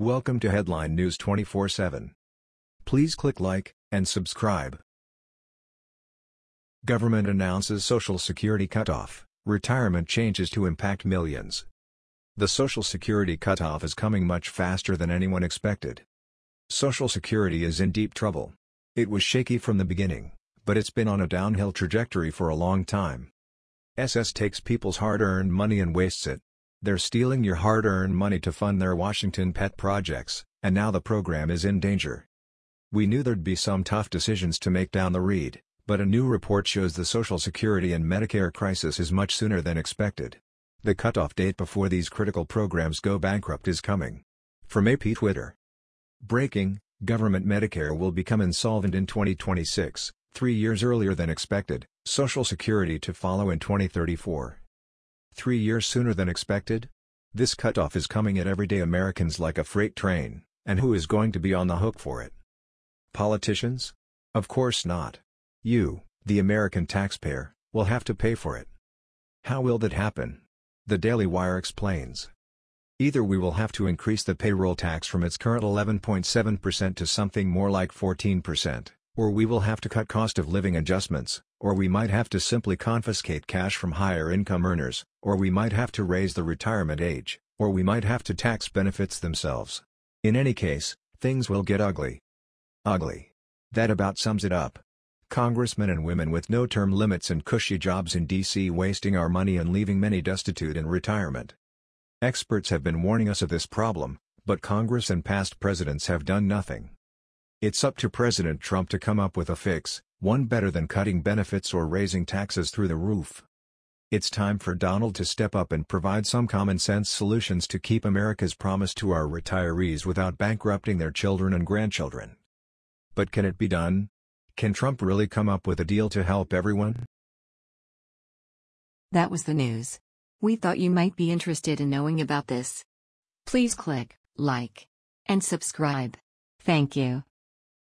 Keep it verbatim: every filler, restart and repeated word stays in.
Welcome to Headline News twenty-four seven. Please click like and subscribe. Government announces Social Security cutoff, retirement changes to impact millions. The Social Security cutoff is coming much faster than anyone expected. Social Security is in deep trouble. It was shaky from the beginning, but it's been on a downhill trajectory for a long time. S S takes people's hard-earned money and wastes it. They're stealing your hard-earned money to fund their Washington pet projects, and now the program is in danger. We knew there'd be some tough decisions to make down the road, but a new report shows the Social Security and Medicare crisis is much sooner than expected. The cutoff date before these critical programs go bankrupt is coming. From A P Twitter. Breaking: Government Medicare will become insolvent in twenty twenty-six, three years earlier than expected, Social Security to follow in twenty thirty-four. Three years sooner than expected? This cutoff is coming at everyday Americans like a freight train, and who is going to be on the hook for it? Politicians? Of course not. You, the American taxpayer, will have to pay for it. How will that happen? The Daily Wire explains. Either we will have to increase the payroll tax from its current eleven point seven percent to something more like fourteen percent, or we will have to cut cost of living adjustments, or we might have to simply confiscate cash from higher income earners, or we might have to raise the retirement age, or we might have to tax benefits themselves. In any case, things will get ugly. Ugly. That about sums it up. Congressmen and women with no term limits and cushy jobs in D C wasting our money and leaving many destitute in retirement. Experts have been warning us of this problem, but Congress and past presidents have done nothing. It's up to President Trump to come up with a fix, one better than cutting benefits or raising taxes through the roof. It's time for Donald to step up and provide some common-sense solutions to keep America's promise to our retirees without bankrupting their children and grandchildren. But can it be done? Can Trump really come up with a deal to help everyone? That was the news. We thought you might be interested in knowing about this. Please click like and subscribe. Thank you.